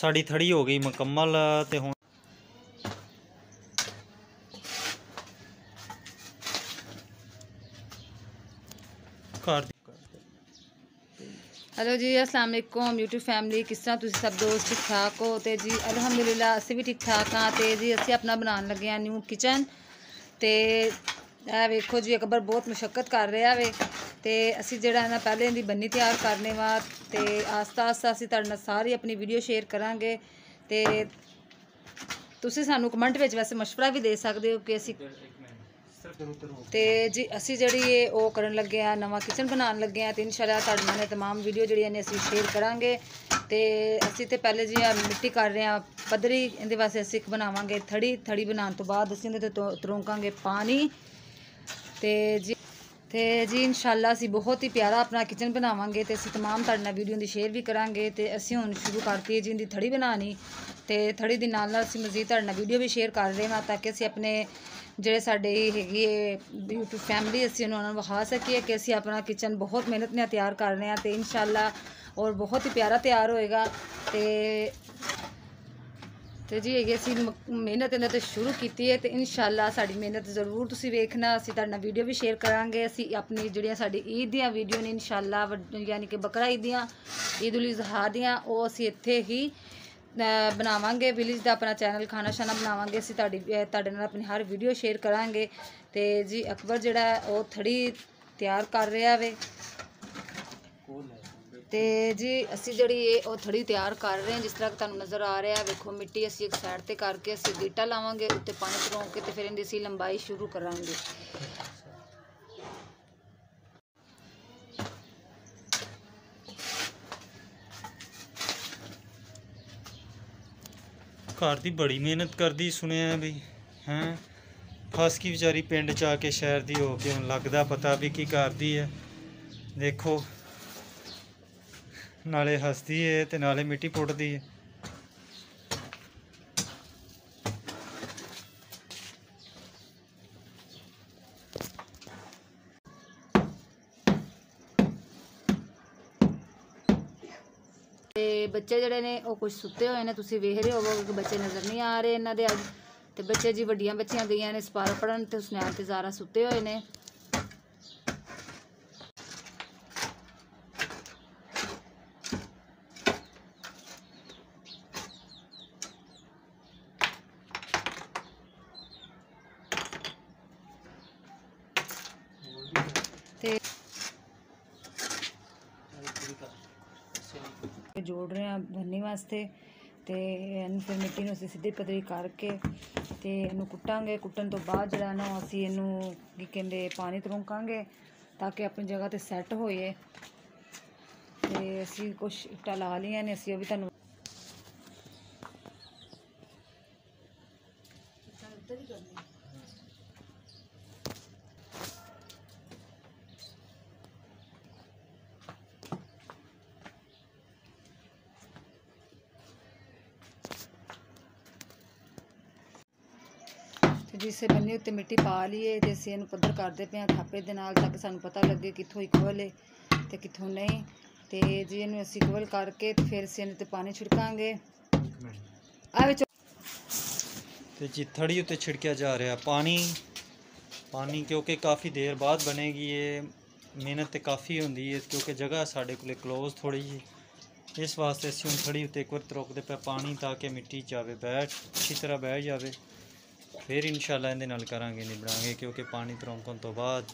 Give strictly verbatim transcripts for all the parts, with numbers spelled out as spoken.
साड़ी थड़ी हो गई मुकम्मल ते हुण हेलो जी अस्सलाम वालेकुम यूट्यूब फैमिली किस तरह तुसी सब दोस्त ठीक ठाक हो ते जी अलहमदुलिल्लाह असी भी ठीक ठाक हाँ ते जी असी अपना बनान लगे हैं न्यू किचन ते वेखो जी अकबर बहुत मुशक्कत कर रहा वे ते असी जिहड़ा ना पहले इहदी बन्नी तैयार करने वा ते आस्ता आस्ता असी तुहाडे नाल सारी अपनी वीडियो शेयर करांगे ते तुसी सानू कमेंट विच वैसे मशवरा भी दे सकदे हो कि असी ते जी असी जिहड़ी है ओह करन लगे हैं नवा किचन बनान लगे हैं ते इंशाअल्लाह तुहाडे नाल तमाम वीडियो जिहड़ियां ने असी शेयर करांगे ते असी ते पहले जी मिट्टी कर रहे हैं पद्धरी इहदे वास्ते असी इक बनावांगे थड़ी थड़ी बनाउण तों बाद असी इहदे ते तरौंकांगे पानी ते जी ते जी इंशाल्लाह असी बहुत ही प्यारा अपना किचन बनावांगे ते असी तमाम तुहाडे नाल वीडियो दी शेयर भी करांगे ते असी हुण शुरू करती है जी इंदी थड़ी बनानी ते थड़ी दे नाल नाल असी मज़ीद तुहाडे नाल वीडियो भी शेयर कर रहे हां ताकि असी अपने जिहड़े साडे हैगी यूट्यूब फैमिली असी उन्होंने विखा सकीए कि असी अपना किचन बहुत मेहनत नाल तैयार कर रहे हैं तो इंशाल्लाह और बहुत ही प्यारा तैयार होएगा ते तो जी ये असी मेहनत इन्हें तो शुरू की है तो इंशाल्लाह साड़ी मेहनत जरूर तुसी वेखना असी तुहाडे वीडियो भी शेयर करांगे असी अपनी जिहड़ियां साडी ईद दियां वीडियो ने इंशाल्लाह यानी कि बकरा ईद दियां ईद उल अजहा दियां ओह असी इत्थे ही बनावांगे विलेज दा अपना चैनल खाना शाना बनावांगे असी तुहाडी तुहाडे नाल अपनी हर वीडियो शेयर करांगे तो जी अकबर जिहड़ा ओह थड़ी तैयार कर रहा वे तो जी असी जी ये थड़ी तैयार कर रहे हैं जिस तरह तुहानू नज़र आ रहा है देखो मिट्टी असी एक साइड पर करके असी गीटा लावांगे उत्ते पानी तरौ के तो फिर इनकी असी लंबाई शुरू करांगे घर की बड़ी मेहनत करती सुनिया भी हैं फस की बेचारी पिंड च आके शहर की हो के हुण लगदा पता भी की करती है देखो नाले हसदी है ते नाले मिट्टी पुटदी है बच्चे जिहड़े ने ओह कुछ सुते होए ने तुसीं वेख रहे होवो कि बच्चे नज़र नहीं आ रहे इन्हां दे अज ते बच्चे जी वड्डियां बच्चियां गईयां ने सपारा पढ़न ते उसनैन ते ज़ारा सुते होए ने जोड़ रहे हैं भरने वास्ते तो फिर मिट्टी में असी सीधी पतरी करके तो इनू कुट्टांगे कुट्टन तो बाद जरा ना असी इनू की कहते पानी तरौंकांगे ताकि अपनी जगह पर सैट होए तो असी कुछ इट्टा ला लिया ने असी भी तुहानू जिस बन्नी उत्ते मिट्टी पा लीए तो असी इन्हू पद्धर करते पे थापे दे नाल ताकि सानू पता लगे कितों इक्वल है तो कितों नहीं तो जी इन्हू असी इक्वल करके फिर असी इन्हू पानी छिड़कांगे तो जी थड़ी उत्ते छिड़किया जा रहा पानी पानी क्योंकि काफ़ी देर बाद बनेगी ये मेहनत तो काफ़ी होंदी है क्योंकि जगह साढ़े कोल क्लोज थोड़ी जी इस वास्ते असी हुण थड़ी उत्ते इक बार तरोकदे पे पानी ताकि मिट्टी जावे बैठ अच्छी तरह बह जाए फिर इंशाल्लाह इहदे नाल करांगे निबड़ांगे क्योंकि पानी तरौंकण तो बाद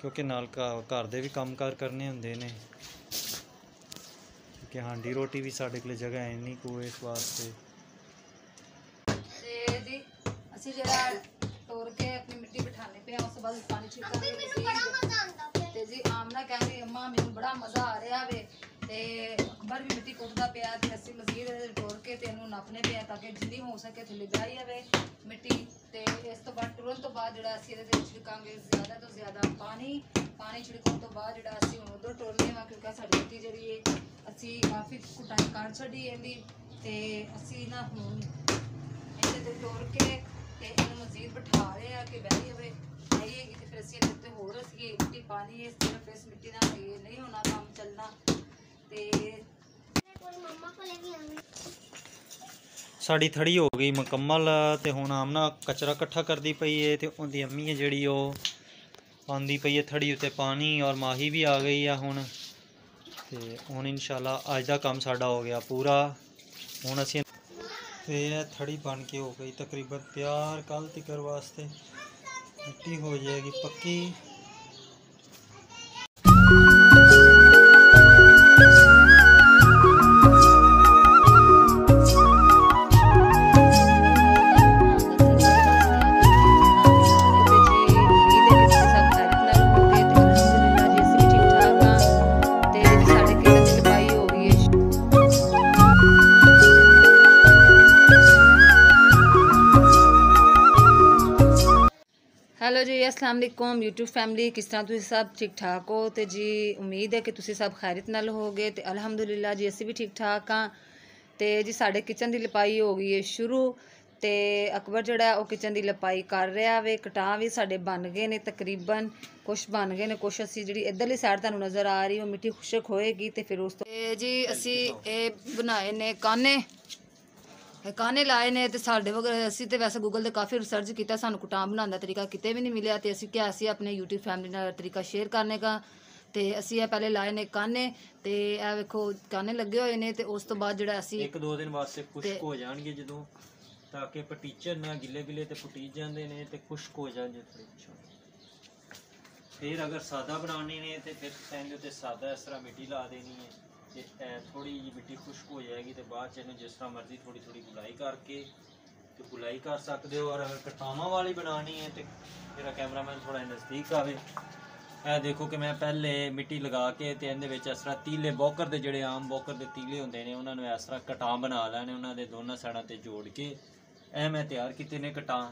क्योंकि नाल घर दे भी काम कार करने हुंदे ने क्योंकि हांडी रोटी भी साडे कोल जगह है नहीं कोई इस वास्ते ते जी असि जेड़ा तोड़ के अपनी मिट्टी बिठाने पे उस बाद पानी छिड़कांगे ते जी आमना कह रही अम्मा मैनूं बड़ा मज़ा आ रहा वे ते अकबर भी मिट्टी कुट्टदा पिया ते असि मज़ीद के तेनू नापने पे ताकि जिन्नी हो सके थले बहाई आवे मिट्टी ते इस तो बाद तुरंत तो बाद जिहड़ा असी इहदे ते छिड़कांगे ज़्यादा तो ज़्यादा पानी पानी छिड़कण तो बाद जिहड़ा असी उधर टोलने वा क्योंकि साडी मिट्टी जिहड़ी है असी काफ़ी कुटाई कर छड्डी इहदी ते असी ना हुण इहदे ते टोल के ते इहनू मज़ीद बिठा रहे हैं कि बहाई आवे बहाईगी ते फिर असी इहदे ते होर असी मिट्टी पानी इस तरफ इस मिट्टी नाल नहीं होना काम चलना साड़ी थड़ी हो गई मुकम्मल। तो हूँ आम ना कचरा कट्ठा करती पई है, तो उनकी अम्मी है जी पाँदी पई है थड़ी उत्ते पानी, और माही भी आ गई है हूँ। तो हूँ इंशाल्लाह अज का काम साडा हो गया पूरा। हूँ असी थड़ी बन के हो गई तकरीबन तैयार, कल तिकर वास्ते मिट्टी हो जाएगी पक्की। हेलो जी, अस्सलाम वालेकुम यूट्यूब फैमिली, किस तरह तुम सब ठीक ठाक हो? तो जी उम्मीद है कि तुम सब खैरियत नाल होगे। तो अलहमदुलिल्लाह जी असी भी ठीक ठाक हाँ। तो जी साढ़े किचन की लिपाई हो गई है शुरू। तो अकबर जोड़ा वो किचन की लिपाई कर रहा वे। कटा भी साढ़े बन गए ने तकरीबन, कुछ बन गए ने कुछ असी जी इधरली साइड तुहानूं नज़र आ रही है मिट्टी खुशक होएगी। तो फिर उस तो जी असी बनाए ने काने काने लाए ने। तो साढ़े वगैरह असी तो वैसे गूगल से काफ़ी रिसर्च किया, सूँ कुटान बनाने का तरीका कितने भी नहीं मिले। तो असी क्या असी अपने यूट्यूब फैमिली का तरीका शेयर करने का। तो असी पहले लाए ने काने, तो यह वेखो काने लगे हुए हैं। तो उस तो बाद जो असी एक दो दिन वास्ते खुश्क हो जाएंगे जो, ताकि पटीचर ना गिले गिले तो फुटीज जाते हैं तो खुश्क हो जाए। फिर अगर सादा बनाने ने तो फिर पहले सादा इस तरह मिट्टी ला देनी है, थोड़ी जी मिट्टी खुश्क हो जाएगी। तो बाद जिस तरह मर्जी थोड़ी थोड़ी गुलाई करके तो गुलाई कर सकते हो। और अगर कटावा वाली बनानी है तो मेरा कैमरा मैन थोड़ा नज़दीक आवे। यह देखो कि मैं पहले मिट्टी लगा के तो इन इस तरह तीले बॉकर के जोड़े आम बॉकर के तीले होंगे ने उन्होंने इस तरह कटां बना लेने, उन्होंने दोनों साइडों पर जोड़ के ए मैं तैयार किए ने कटां।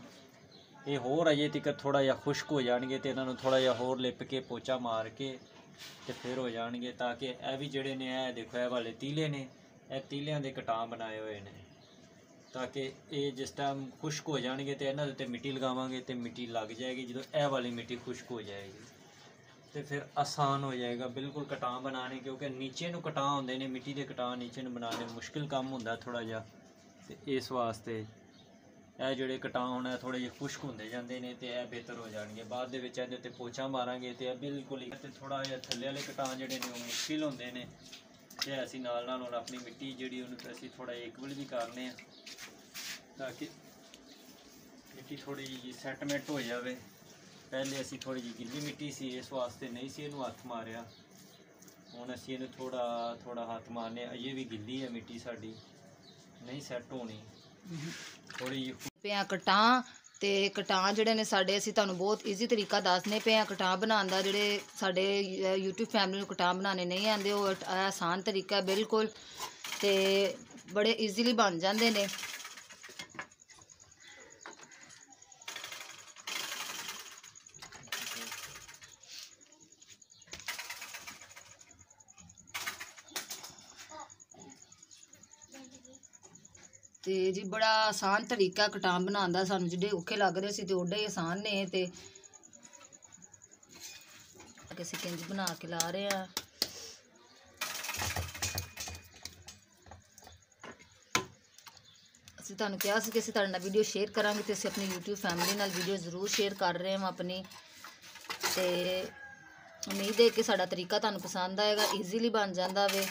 ये होर अजे तक थोड़ा जहा खुश्क हो जाएंगे तो इन्हों थोड़ा जहा होर लिप के पोचा मार के तो फिर हो जाएंगे, ताकि यह भी जोड़े ने देखो यह वाले तीले ने तीलियां के कटान बनाए हुए हैं, ताकि ये जिस टाइम खुश्क हो जाएंगे तो इन्होंने उत्ते मिट्टी लगावांगे तो मिट्टी लग जाएगी। जो यह वाली मिट्टी खुश्क हो जाएगी तो फिर आसान हो जाएगा बिल्कुल कटान बनाने, क्योंकि नीचे नूं कटान होंदे ने, मिट्टी के कटान नीचे नूं बनाने मुश्किल काम होंदा थोड़ा जिहा। तो इस वास्ते यह जोड़े कटान थोड़े जे खुश्क होंदे जांदे ने तो यह बेहतर हो जाएंगे। बाद दे विच इहदे उत्ते पोछा मारांगे तो यह बिल्कुल ही थोड़ा जिहा थल्ले वाले कटान जोड़े ने ओह मुश्किल होंदे ने। ते असी नाल नाल हुण अपनी मिट्टी जिहड़ी उहनूं असी थोड़ा इक्वल भी करने आ, ताकि मिट्टी थोड़ी जी सैटमेंट हो जाए। पहले असी थोड़ी जी गिल्ली मिट्टी सी इस वास्ते नहीं सी इहनूं हत्थ मारिया, हुण असी इहनूं थोड़ा थोड़ा हत्थ मारने। अजे भी गिल्ली है मिट्टी साडी, नहीं सैट होनी थोड़ी पे कटां। तो कटां जोड़े ने साढ़े असी तुहानूं बहुत ईजी तरीका दसने पे कटां बनाने का। जोड़े साढ़े यूट्यूब फैमिली कटां बनाने नहीं आते और आसान तरीका बिल्कुल, तो बड़े ईजीली बन जाते ने। तो जी बड़ा आसान तरीका कटान बनाने का, सानूं जिहड़े औखे लग रहे सी ते ओडे ही आसान ने। ते असीं किंज बना के ला रहे हैं। असीं तुहानूं कहा सी कि असीं तुहाडे नाल वीडियो शेयर करांगे, तो असीं अपनी यूट्यूब फैमिली नाल वीडियो जरूर शेयर कर रहे हैं अपनी। तो उम्मीद है कि साडा तरीका तुहानूं पसंद आएगा, ईजीली बन जाता वे।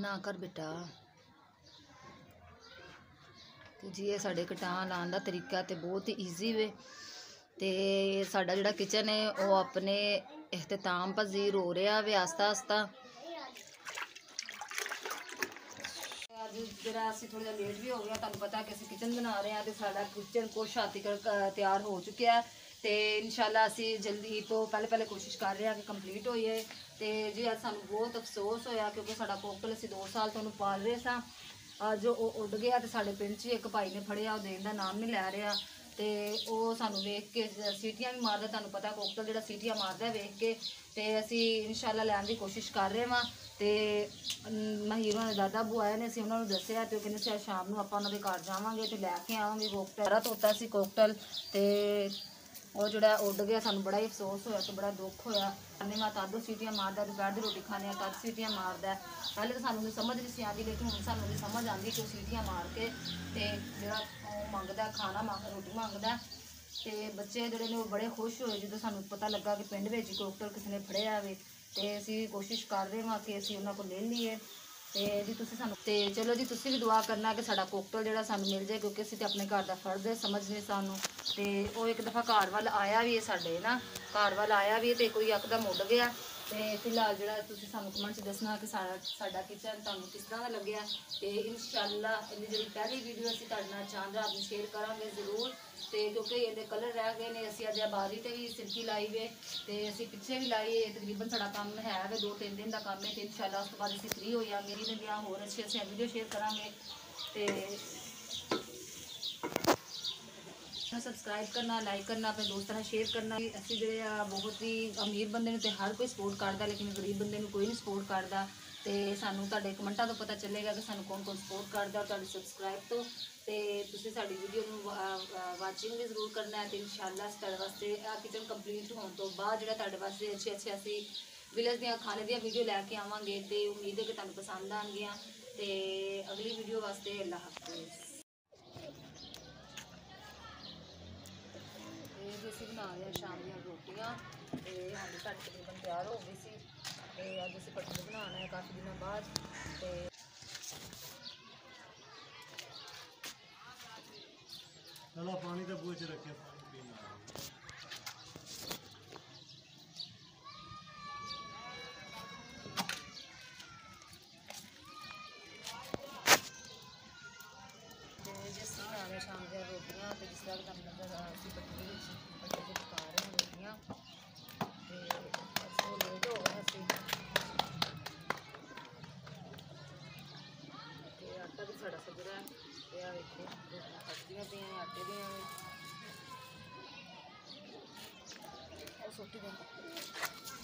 ना कर बेटा। तो जी ये साढ़े कटान लाने का तरीका तो बहुत ही ईजी वे। तो साढ़ा जोड़ा किचन है वो अपने इख्तिताम पजीर हो रहा वे आस्ता आस्ता। अज जरा असी थोड़ा जिहा लेट भी हो गया। तुहानूं पता कि असी किचन बना रहे हैं तो साडा किचन कुछ हद तक तैयार हो चुका है तो इंशाल्लाह असी जल्दी तो पहले पहले कोशिश कर रहे हैं कि कंप्लीट हो जाए। तो जी अज सानूं बहुत अफसोस होया क्योंकि साडा कोकल असी दो साल तो पाल रहे सां, अज उह उड गया तो साडे पिंड च इक भाई ने फड़िया उह देण दा नाम नहीं लै रहा तो वह सानूं वेख के सीटियां भी मारदा। तुहानूं पता कोकल जिहड़ा सीटियां मारदा वेख के तो असी इंशाल्लाह लैण दी कोशिश कर रहे वां। तो महीर उन्होंने दादा बू आए ने असी उन्होंने दसिया तो कहने शायद शाम को आप उन्होंने घर जावे तो लैके आवेंगे कोकटल। सारा धोता सी कोकटल तो और जोड़ा उड गया, सानू बड़ा ही अफसोस होया तो बड़ा दुख होया। मैं तद सीटियाँ मारदा, दोपहर की रोटी खाने तद सीटियाँ मारदा। पहले तो सानू समझ नहीं सी आती लेकिन हुण सानू समझ आती कि सीटियाँ मार के तो जो मंगदा खाना मंग रोटी मंगदा। तो बच्चे जोड़े ने बड़े खुश होए जो सानू पता लगा कि पिंड में कोकटल किसी ने फड़िया है। तो असी कोशिश कर रहे हाँ कि असी उन्होंने को ले लीए। तो जी तुसी सानू ते चलो जी तुसी भी दुआ करना कि साडा कोकटल जिहड़ा सानू मिल जाए क्योंकि असी ते अपने घर दा फर्ज समझने सानू। तो वह एक दफ़ा घर वाल आया भी है साडे ना, घर वाल आया भी है तो कोई यकदम उड गया। तो फिलहाल जिहड़ा तुसी सानू कमेंट दसना कि साडा साडा किचन तुहानू किस तरह लग्या। तो इंशाअल्लाह इहदी जिहड़ी पहली वीडियो असी तुहाडे नाल चांद रात नूं शेयर करांगे जरूर। तो क्योंकि ये कलर रह गए ने असी अज बारी ते भी सिरकी लाई वे तो असी पिछे भी लाई है। तकरीबन साडा काम है वे दो तीन दिन का काम है तो इंशाल्लाह उस तो बाद असी फ्री हो जाएंगे इन्हें होर अच्छी अच्छी वीडियो शेयर करांगे। तो सबसक्राइब करना, लाइक करना, अपने दोस्तों नाल शेयर करना। असी जो बहुत ही अमीर बंदे ने तो हर कोई सपोर्ट करता लेकिन गरीब बंदे कोई नहीं सपोर्ट करता। तो सानू तुहाडे कमेंटा तो पता चलेगा कि सानू कौन कौन सपोर्ट करता तुहाडे सबसक्राइब तो। तो तुसीं साडी वीडियो नूं वाचिंग भी जरूर करना है। तो इंशाअल्लाह तुहाडे वास्ते आ किचन कंप्लीट होने तो बाद जिहड़ा तुहाडे वास्ते अच्छे अच्छे असी विलेज दियां खाने दियां वीडियो लैके आवांगे। तो उम्मीद है कि तुहानूं पसंद आउणगीआं। तो अगली वीडियो वास्ते अल्लाह हाफिज़। असीं बना रहे शाम दियां रोटियां ते हाले साडी तकरीबन तैयार हो गई सी। अज असीं पटल बनाना है काफ़ी दिनों बाद। ते चलो पानी तो बूहे च रखे जिस बना रहे शाम दियां रोटियां तो जिस तरह तुहानूं लगा असीं पटल पटल पका रहे हैं रोटियां। तो लेट हो गया असीं आटा भी साढ़ा सजरा है तो आ देखो रोटियां पकदियां पईआं आटे दियां भी सुट्टी दें।